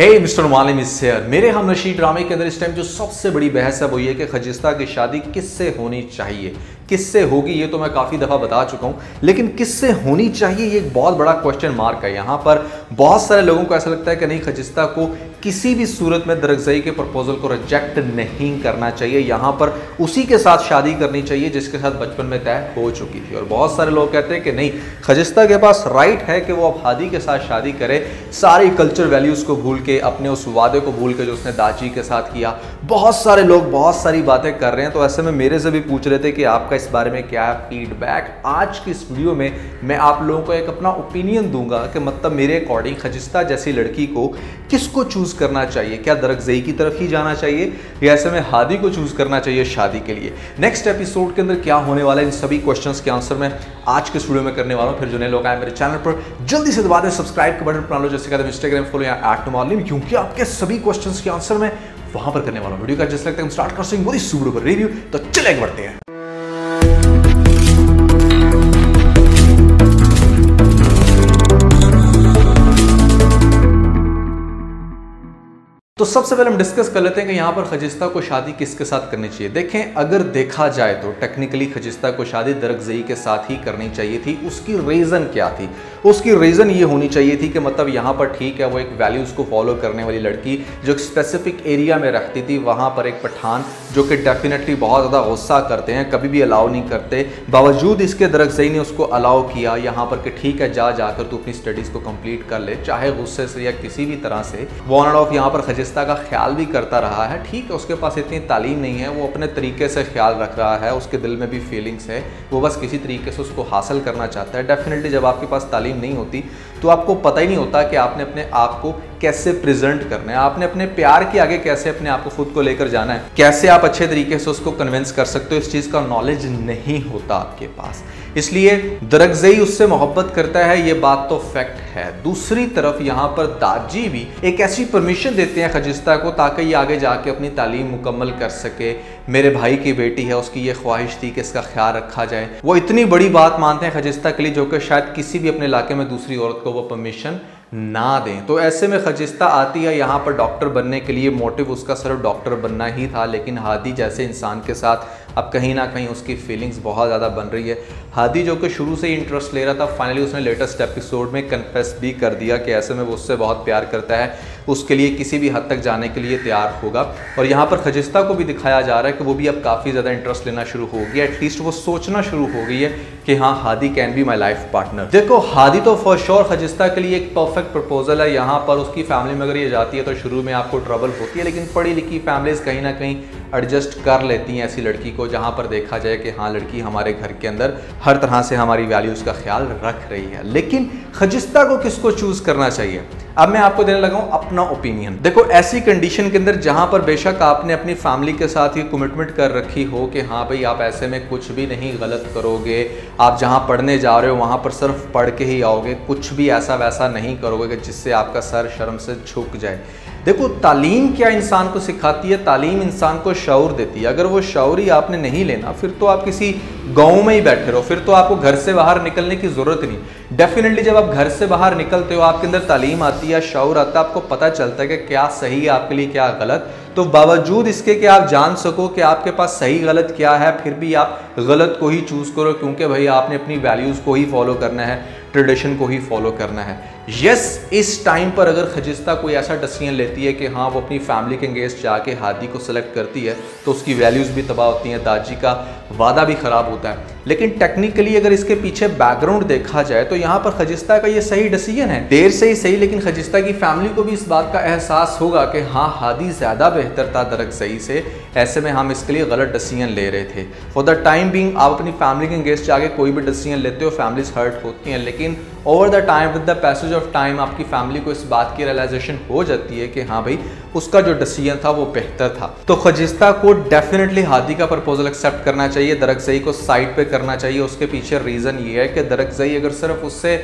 हे mister मालिम इस मेरे हमनशीं ड्रामे के अंदर इस टाइम जो सबसे बड़ी बहस है वो ये कि खजिस्ता की शादी किससे होनी चाहिए, किससे होगी ये तो मैं काफ़ी दफ़ा बता चुका हूँ, लेकिन किससे होनी चाहिए ये एक बहुत बड़ा क्वेश्चन मार्क है। यहाँ पर बहुत सारे लोगों को ऐसा लगता है कि नहीं, खजिस्ता को किसी भी सूरत में दरकज़ई के प्रपोजल को रिजेक्ट नहीं करना चाहिए, यहाँ पर उसी के साथ शादी करनी चाहिए जिसके साथ बचपन में तय हो चुकी थी। और बहुत सारे लोग कहते हैं कि नहीं, खजिस्ता के पास राइट है कि वो अब हादी के साथ शादी करे, सारी कल्चर वैल्यूज़ को भूल के, अपने उस वादे को भूल के जो उसने दाजी के साथ किया। बहुत सारे लोग बहुत सारी बातें कर रहे हैं, तो ऐसे में मेरे से भी पूछ रहे थे कि आपका इस बारे में क्या है फीडबैक। आज की इस वीडियो में मैं आप लोगों को एक अपना ओपिनियन दूंगा कि मतलब मेरे अकॉर्डिंग खजिस्ता जैसी लड़की को किसको चूज़ करना चाहिए, क्या दरकज़ई की तरफ ही जाना चाहिए या ऐसे में हादी को चूज़ करना चाहिए शादी के लिए। नेक्स्ट एपिसोड के अंदर क्या होने वाला है, इन सभी क्वेश्चंस के आंसर मैं आज के स्टूडियो में करने वाला हूँ। फिर जो नए लोग आए मेरे चैनल पर, जल्दी से दबा दें सब्सक्राइब का बटन, बना लो जैसे कहते हैं इंस्टाग्राम फॉलो या @मालिम, क्योंकि आपके सभी क्वेश्चंस के आंसर मैं वहाँ पर करने वाला हूँ। वीडियो का जिस लगता है हम स्टार्ट कर सकेंगे पूरी स्टूडियो पर रिव्यू, तो चले बढ़ते हैं। तो सबसे पहले हम डिस्कस कर लेते हैं कि यहाँ पर खजिस्ता को शादी किसके साथ करनी चाहिए। देखें, अगर देखा जाए तो टेक्निकली खजिस्ता को शादी दरकज़ई के साथ ही करनी चाहिए थी। उसकी रीज़न क्या थी? उसकी रीज़न ये होनी चाहिए थी कि मतलब यहाँ पर ठीक है, वो एक वैल्यूज़ को फॉलो करने वाली लड़की जो एक स्पेसिफिक एरिया में रहती थी, वहाँ पर एक पठान जो कि डेफिनेटली बहुत ज़्यादा गुस्सा करते हैं, कभी भी अलाउ नहीं करते, बावजूद इसके दरकज़ई ने उसको अलाउ किया यहाँ पर कि ठीक है, जाकर तू अपनी स्टडीज़ को कम्प्लीट कर ले, चाहे गुस्से से या किसी भी तरह से। वो ऑन एंड ऑफ यहाँ पर खजिस्ता का ख्याल भी करता रहा है। ठीक है, उसके पास इतनी तालीम नहीं है, वो अपने तरीके से ख्याल रख रहा है, उसके दिल में भी फीलिंग्स है, वो बस किसी तरीके से उसको हासिल करना चाहता है। डेफिनेटली जब आपके पास तालीम नहीं होती तो आपको पता ही नहीं होता कि आपने अपने आप को कैसे प्रेजेंट करना है, आपने अपने प्यार के आगे कैसे अपने आप को खुद को लेकर जाना है, कैसे आप अच्छे तरीके से उसको कन्विंस कर सकते हो, इस चीज़ का नॉलेज नहीं होता आपके पास। इसलिए दरकज़ई उससे मोहब्बत करता है, ये बात तो फैक्ट है। दूसरी तरफ यहाँ पर दाजी भी एक ऐसी परमिशन देते हैं खजिस्ता को ताकि ये आगे जाके अपनी तालीम मुकम्मल कर सके। मेरे भाई की बेटी है, उसकी ये ख्वाहिश थी कि इसका ख्याल रखा जाए। वो इतनी बड़ी बात मानते हैं खजिस्ता के लिए जो कि शायद किसी भी अपने इलाके में दूसरी औरत को वो परमिशन ना दें। तो ऐसे में खजिस्ता आती है यहाँ पर डॉक्टर बनने के लिए। मोटिव उसका सिर्फ डॉक्टर बनना ही था, लेकिन हादी जैसे इंसान के साथ अब कहीं ना कहीं उसकी फीलिंग्स बहुत ज़्यादा बन रही है। हादी जो कि शुरू से ही इंटरेस्ट ले रहा था, फाइनली उसने लेटेस्ट एपिसोड में कन्फेस भी कर दिया कि ऐसे में वो उससे बहुत प्यार करता है, उसके लिए किसी भी हद तक जाने के लिए तैयार होगा। और यहाँ पर खजिस्ता को भी दिखाया जा रहा है कि वो भी अब काफ़ी ज़्यादा इंटरेस्ट लेना शुरू हो गया, एटलीस्ट वो सोचना शुरू हो गई है कि हाँ, Hadi can be my life partner. देखो, हादी तो फॉर श्योर खजिस्ता के लिए एक परफेक्ट प्रपोजल है। यहाँ पर उसकी फैमिली में अगर ये जाती है तो शुरू में आपको ट्रबल होती है, लेकिन पढ़ी लिखी फैमिलीज़ कहीं ना कहीं एडजस्ट कर लेती हैं ऐसी लड़की को, जहाँ पर देखा जाए कि हाँ, लड़की हमारे घर के अंदर हर तरह से हमारी वैल्यूज़ का ख्याल रख रही है। लेकिन खजिस्ता को किसको चूज़ करना चाहिए, अब मैं आपको देने लगा हूँ अपना ओपिनियन। देखो, ऐसी कंडीशन के अंदर जहाँ पर बेशक आपने अपनी फैमिली के साथ ये कमिटमेंट कर रखी हो कि हाँ भाई, आप ऐसे में कुछ भी नहीं गलत करोगे, आप जहाँ पढ़ने जा रहे हो वहाँ पर सिर्फ पढ़ के ही आओगे, कुछ भी ऐसा वैसा नहीं करोगे कि जिससे आपका सर शर्म से झुक जाए। देखो, तालीम क्या इंसान को सिखाती है, तालीम इंसान को शऊर देती है। अगर वो शऊर ही आपने नहीं लेना, फिर तो आप किसी गांव में ही बैठे रहो, फिर तो आपको घर से बाहर निकलने की ज़रूरत नहीं। डेफिनेटली जब आप घर से बाहर निकलते हो, आपके अंदर तालीम आती है, शऊर आता है, आपको पता चलता है कि क्या सही है आपके लिए, क्या गलत। तो बावजूद इसके कि आप जान सको कि आपके पास सही गलत क्या है, फिर भी आप गलत को ही चूज़ करो, क्योंकि भाई आपने अपनी वैल्यूज़ को ही फॉलो करना है, ट्रेडिशन को ही फॉलो करना है। यस, इस टाइम पर अगर खजिस्ता कोई ऐसा डिसीजन लेती है कि हाँ, वो अपनी फैमिली के अंगेंस्ट जाके हादी को सिलेक्ट करती है, तो उसकी वैल्यूज़ भी तबाह होती हैं, दाजी का वादा भी ख़राब होता है। लेकिन टेक्निकली अगर इसके पीछे बैकग्राउंड देखा जाए तो यहाँ पर खजिस्ता का ये सही डिसीजन है, देर से ही सही, लेकिन खजिस्ता की फैमिली को भी इस बात का एहसास होगा कि हाँ, हादी ज़्यादा बेहतर था दरकज़ई से, ऐसे में हम इसके लिए गलत डिसीजन ले रहे थे। फॉर द टाइम बीइंग आप अपनी फैमिली के अंगेंस्ट जाके कोई भी डिसीजन लेते हो, फैमिलीज हर्ट होती हैं, लेकिन over the time, with the passage of time, आपकी फैमिली को इस बात की रियलाइजेशन हो जाती है कि हाँ भाई, उसका जो डिसीजन था वो बेहतर था। तो खजिस्ता को डेफिनेटली हादी का प्रपोजल एक्सेप्ट करना चाहिए, दरकज़ई को साइड पे करना चाहिए। उसके पीछे रीज़न ये है कि दरकज़ई अगर सिर्फ उससे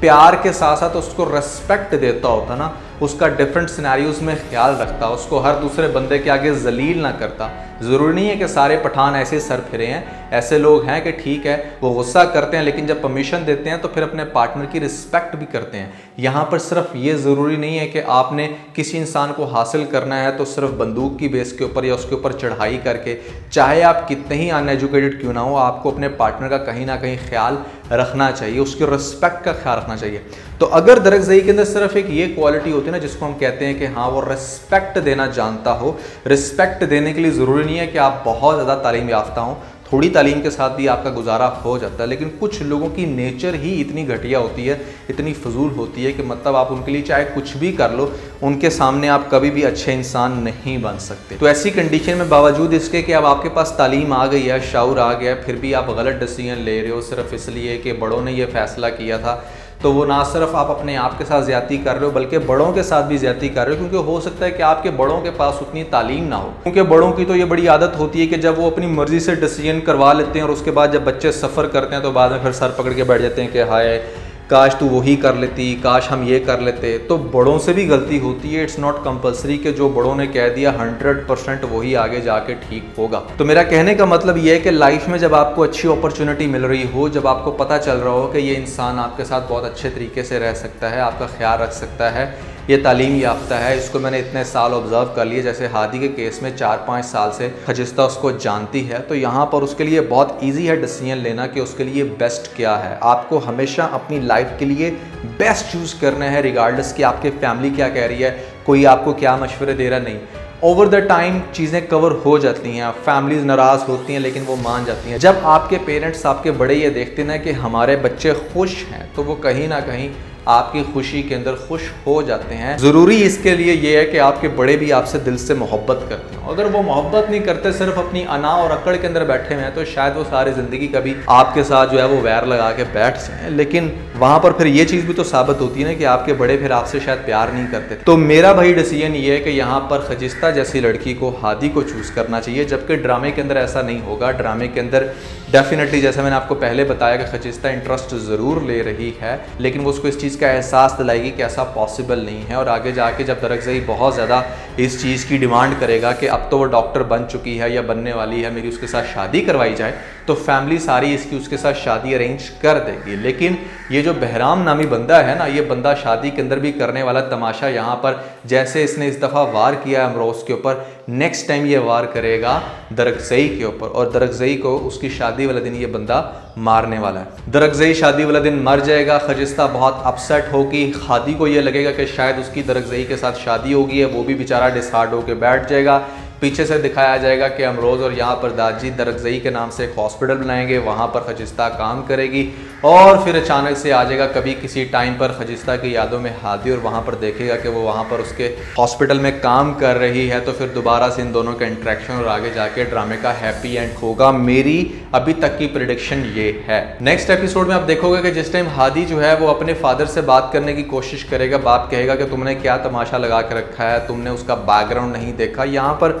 प्यार के साथ साथ उसको रेस्पेक्ट देता होता ना, उसका डिफरेंट सिनेरियोज में ख्याल रखता, उसको हर दूसरे बंदे के आगे जलील ना करता। ज़रूरी नहीं है कि सारे पठान ऐसे सर फिरे हैं, ऐसे लोग हैं कि ठीक है वो गुस्सा करते हैं लेकिन जब परमिशन देते हैं तो फिर अपने पार्टनर की रिस्पेक्ट भी करते हैं। यहाँ पर सिर्फ ये ज़रूरी नहीं है कि आपने किसी इंसान को हासिल करना है तो सिर्फ बंदूक की बेस के ऊपर या उसके ऊपर चढ़ाई करके, चाहे आप कितने ही अनएजुकेटेड क्यों ना हो, आपको अपने पार्टनर का कहीं ना कहीं ख्याल रखना चाहिए, उसकी रिस्पेक्ट का ख्याल रखना चाहिए। तो अगर दरकज़ई के अंदर सिर्फ एक ये क्वालिटी होती है ना जिसको हम कहते हैं कि हाँ वो रिस्पेक्ट देना जानता हो। रिस्पेक्ट देने के लिए ज़रूरी नहीं है कि आप बहुत ज़्यादा तालीम याफ्ता हों, थोड़ी तालीम के साथ भी आपका गुजारा हो जाता है, लेकिन कुछ लोगों की नेचर ही इतनी घटिया होती है, इतनी फजूल होती है कि मतलब आप उनके लिए चाहे कुछ भी कर लो, उनके सामने आप कभी भी अच्छे इंसान नहीं बन सकते। तो ऐसी कंडीशन में बावजूद इसके कि अब आपके पास तालीम आ गई है, शऊर आ गया, फिर भी आप गलत डिसीजन ले रहे हो सिर्फ इसलिए कि बड़ों ने यह फैसला किया था, तो वो ना सिर्फ आप अपने आप के साथ ज़्यादती कर रहे हो बल्कि बड़ों के साथ भी ज़्यादती कर रहे हो, क्योंकि हो सकता है कि आपके बड़ों के पास उतनी तालीम ना हो। क्योंकि बड़ों की तो ये बड़ी आदत होती है कि जब वो अपनी मर्ज़ी से डिसीजन करवा लेते हैं और उसके बाद जब बच्चे सफ़र करते हैं तो बाद में फिर सर पकड़ के बैठ जाते हैं कि हाय काश तू वही कर लेती, काश हम ये कर लेते। तो बड़ों से भी गलती होती है, इट्स नॉट कंपलसरी कि जो बड़ों ने कह दिया 100% वही आगे जाके ठीक होगा। तो मेरा कहने का मतलब ये है कि लाइफ में जब आपको अच्छी अपॉर्चुनिटी मिल रही हो, जब आपको पता चल रहा हो कि ये इंसान आपके साथ बहुत अच्छे तरीके से रह सकता है, आपका ख्याल रख सकता है, ये तालीम याफ्ता है, इसको मैंने इतने साल ऑब्जर्व कर लिए, जैसे हादी के केस में 4-5 साल से खजिस्ता उसको जानती है, तो यहाँ पर उसके लिए बहुत ईजी है डिसीजन लेना कि उसके लिए बेस्ट क्या है। आपको हमेशा अपनी लाइफ के लिए बेस्ट चूज़ करना है, रिगार्डलेस कि आपके फैमिली क्या कह रही है, कोई आपको क्या मशवरे दे रहा, नहीं। ओवर द टाइम चीज़ें कवर हो जाती हैं, फैमिलीज नाराज़ होती हैं लेकिन वो मान जाती हैं। जब आपके पेरेंट्स, आपके बड़े ये देखते ना कि हमारे बच्चे खुश हैं तो वो कहीं ना कहीं आपकी खुशी के अंदर खुश हो जाते हैं। ज़रूरी इसके लिए ये है कि आपके बड़े भी आपसे दिल से मोहब्बत करते हैं। अगर वो मोहब्बत नहीं करते, सिर्फ अपनी अना और अकड़ के अंदर बैठे हुए हैं, तो शायद वो सारी ज़िंदगी कभी आपके साथ जो है वो वैर लगा के बैठ जाएं। लेकिन वहाँ पर फिर ये चीज़ भी तो साबित होती है ना कि आपके बड़े फिर आपसे शायद प्यार नहीं करते। तो मेरा भाई डिसीजन ये है कि यहाँ पर खजिस्ता जैसी लड़की को, हादी को चूज़ करना चाहिए, जबकि ड्रामे के अंदर ऐसा नहीं होगा। ड्रामे के अंदर डेफिनेटली, जैसा मैंने आपको पहले बताया कि खजिस्ता इंटरेस्ट ज़रूर ले रही है, लेकिन वो उसको इस चीज़ का एहसास दिलाएगी कि ऐसा पॉसिबल नहीं है। और आगे जाके जब दरकज़ई बहुत ज़्यादा इस चीज़ की डिमांड करेगा कि अब तो वो डॉक्टर बन चुकी है या बनने वाली है, मेरी उसके साथ शादी करवाई जाए, तो फैमिली सारी इसकी उसके साथ शादी अरेंज कर देगी। लेकिन ये जो बहराम नामी बंदा है ना, ये बंदा शादी के अंदर भी करने वाला तमाशा, यहाँ पर जैसे इसने इस दफ़ा वार किया अमरोज़ के ऊपर, नेक्स्ट टाइम ये वार करेगा दरकज़ई के ऊपर, और दरकज़ई को उसकी शादी वाले दिन ये बंदा मारने वाला है। दरकज़ई शादी वाले दिन मर जाएगा, खजिस्ता बहुत अपसेट होगी, हादी को ये लगेगा कि शायद उसकी दरकज़ई के साथ शादी होगी है, वो भी बेचारा डिसहार्ड होकर बैठ जाएगा। पीछे से दिखाया जाएगा कि अमरोज़ और यहाँ पर दाजी दरकज़ई के नाम से एक हॉस्पिटल बनाएंगे, वहाँ पर खजिस्ता काम करेगी, और फिर अचानक से आ जाएगा कभी किसी टाइम पर खजिस्ता की यादों में हादी, और वहाँ पर देखेगा कि वो वहाँ पर उसके हॉस्पिटल में काम कर रही है। तो फिर दोबारा से इन दोनों का इंट्रैक्शन और आगे जाके ड्रामे का हैप्पी एंड होगा। मेरी अभी तक की प्रेडिक्शन ये है। नेक्स्ट एपिसोड में आप देखोगे कि जिस टाइम हादी जो है वो अपने फादर से बात करने की कोशिश करेगा, बाप कहेगा कि तुमने क्या तमाशा लगा के रखा है, तुमने उसका बैकग्राउंड नहीं देखा। यहाँ पर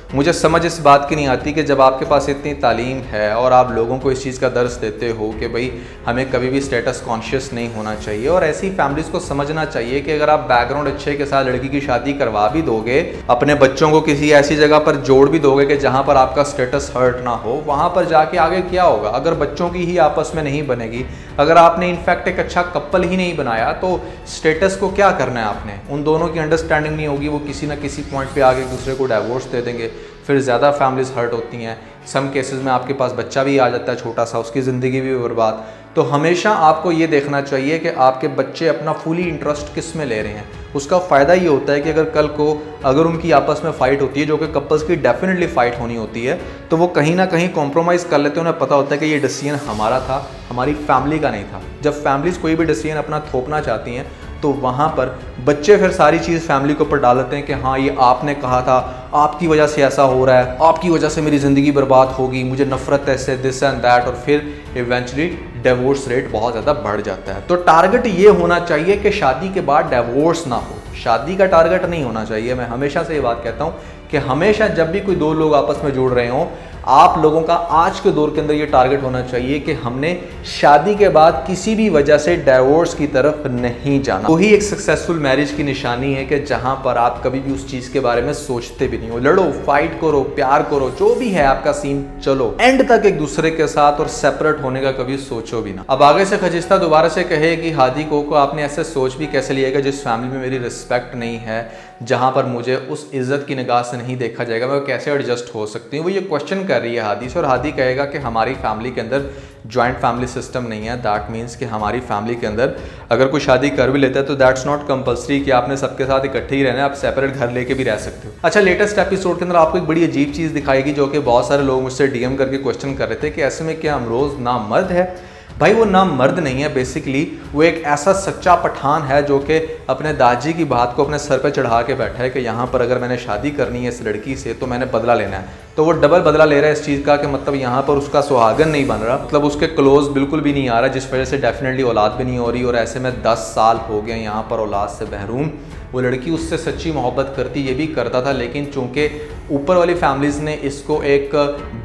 मुझे समझ इस बात की नहीं आती कि जब आपके पास इतनी तालीम है और आप लोगों को इस चीज़ का दर्स देते हो कि भाई हमें कभी भी स्टेटस कॉन्शियस नहीं होना चाहिए, और ऐसी फैमिलीज़ को समझना चाहिए कि अगर आप बैकग्राउंड अच्छे के साथ लड़की की शादी करवा भी दोगे, अपने बच्चों को किसी ऐसी जगह पर जोड़ भी दोगे कि जहाँ पर आपका स्टेटस हर्ट ना हो, वहाँ पर जाके आगे क्या होगा? अगर बच्चों की ही आपस में नहीं बनेगी, अगर आपने इनफैक्ट एक अच्छा कपल ही नहीं बनाया, तो स्टेटस को क्या करना है आपने? उन दोनों की अंडरस्टैंडिंग नहीं होगी, वो किसी ना किसी पॉइंट पर आगे दूसरे को डाइवोर्स दे देंगे, फिर ज़्यादा फैमिलीज़ हर्ट होती हैं। सम केसेस में आपके पास बच्चा भी आ जाता है छोटा सा, उसकी ज़िंदगी भी बर्बाद। तो हमेशा आपको ये देखना चाहिए कि आपके बच्चे अपना फुली इंटरेस्ट किस में ले रहे हैं। उसका फ़ायदा ये होता है कि अगर कल को अगर उनकी आपस में फ़ाइट होती है, जो कि कपल्स की डेफिनेटली फ़ाइट होनी होती है, तो वो कहीं ना कहीं कॉम्प्रोमाइज़ कर लेते हैं। उन्हें पता होता है कि ये डिसीजन हमारा था, हमारी फैमिली का नहीं था। जब फैमिलीज़ कोई भी डिसीजन अपना थोपना चाहती हैं तो वहाँ पर बच्चे फिर सारी चीज़ फैमिली के ऊपर डाल देते हैं कि हाँ ये आपने कहा था, आपकी वजह से ऐसा हो रहा है, आपकी वजह से मेरी ज़िंदगी बर्बाद होगी, मुझे नफरत है इससे, दिस एंड दैट, और फिर इवेंचुअली डिवोर्स रेट बहुत ज़्यादा बढ़ जाता है। तो टारगेट ये होना चाहिए कि शादी के बाद डिवोर्स ना हो, शादी का टारगेट नहीं होना चाहिए। मैं हमेशा से ये बात कहता हूँ कि हमेशा जब भी कोई दो लोग आपस में जुड़ रहे हों आप लोगों का आज के दौर के अंदर ये टारगेट होना चाहिए कि हमने शादी के बाद किसी भी वजह से डाइवोर्स की तरफ नहीं जाना। वही एक सक्सेसफुल मैरिज की निशानी है कि जहां पर आप कभी भी उस चीज के बारे में सोचते भी नहीं हो। लड़ो, फाइट करो, प्यार करो, जो भी है आपका सीन, चलो एंड तक एक दूसरे के साथ, और सेपरेट होने का कभी सोचो भी ना। अब आगे से खजिस्ता दोबारा से कहे कि हादी को आपने ऐसे सोच भी कैसे लिया कि जिस फैमिली में मेरी रिस्पेक्ट नहीं है, जहां पर मुझे उस इज्जत की निगाह से नहीं देखा जाएगा, मैं कैसे एडजस्ट हो सकती हूँ। वो ये क्वेश्चन कर रही है हादी से, और हादी कहेगा कि हमारी फैमिली के अंदर जॉइंट फैमिली सिस्टम नहीं है। दैट मीन्स कि हमारी फैमिली के अंदर अगर कोई शादी कर भी लेता है तो दैट्स नॉट कंपल्सरी कि आपने सबके साथ इकट्ठे ही रहना है, आप सेपरेट घर लेके भी रह सकते हो। अच्छा, लेटेस्ट एपिसोड के अंदर आपको एक बड़ी अजीब चीज़ दिखाएगी, जो कि बहुत सारे लोग मुझसे डीएम करके क्वेश्चन कर रहे थे कि ऐसे में क्या अमरोज ना मर्द है। भाई, वो ना मर्द नहीं है, बेसिकली वो एक ऐसा सच्चा पठान है जो कि अपने दाजी की बात को अपने सर पे चढ़ा के बैठा है कि यहाँ पर अगर मैंने शादी करनी है इस लड़की से तो मैंने बदला लेना है। तो वो डबल बदला ले रहा है इस चीज़ का कि मतलब यहाँ पर उसका सुहागन नहीं बन रहा, मतलब उसके क्लोज बिल्कुल भी नहीं आ रहा, जिस वजह से डेफिनेटली औलाद भी नहीं हो रही। और ऐसे में 10 साल हो गए यहाँ पर औलाद से महरूम। वो लड़की उससे सच्ची मोहब्बत करती, ये भी करता था, लेकिन चूँकि ऊपर वाली फैमिलीज़ ने इसको एक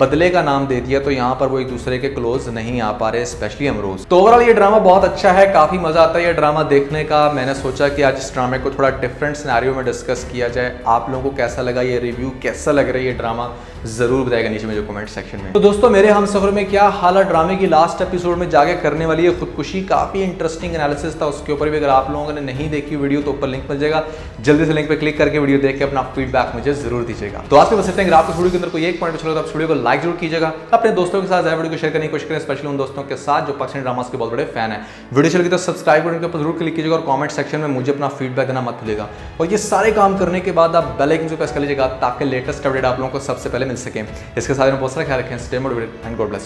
बदले का नाम दे दिया तो यहाँ पर वो एक दूसरे के क्लोज नहीं आ पा रहे, स्पेशली अमरोज। तो ओवरऑल ये ड्रामा बहुत अच्छा है, काफ़ी मज़ा आता है ये ड्रामा देखने का। मैंने सोचा कि आज इस ड्रामे को थोड़ा डिफरेंट सिनेरियो में डिस्कस किया जाए। आप लोगों को कैसा लगा ये रिव्यू, कैसा लग रहा है ये ड्रामा, ज़रूर बताएगा नीचे मुझे कमेंट सेक्शन में। तो दोस्तों, मेरे हम सफ़र में क्या हाल ड्रामे की लास्ट एपिसोड में जाके करने वाली है खुदकुशी। काफ़ी इंटरेस्टिंग एनालिसिस था उसके ऊपर भी। अगर आप लोगों ने नहीं देखी वीडियो तो ऊपर लिंक मिल जाएगा, जल्दी से लिंक पर क्लिक करके वीडियो देख के अपना फीडबैक मुझे जरूर दीजिएगा। तो आज के बस इतना ही। अगर आपको वीडियो के अंदर कोई एक पॉइंट अच्छा लगा तो आप वीडियो को लाइक जरूर कीजिएगा, अपने दोस्तों के साथ ज़्यादा वीडियो को शेयर करने की कोशिश करें, स्पेशली उन दोस्तों के साथ जो पाकिस्तानी ड्रामास के बहुत बड़े फैन है। वीडियो चल गई तो सब्सक्राइब बटन पर जरूर क्लिक कीजिएगा, और कमेंट सेक्शन में मुझे अपना फीडबैक देना मत भूलिएगा। और ये सारे काम करने के बाद आप बेल आइकन को प्रेस कर लीजिएगा ताकि लेटेस्ट अपडेट आप लोगों को सबसे पहले मिल सके। इसके साथ में बहुत सारा ख्याल रखें। Stay motivated and God bless.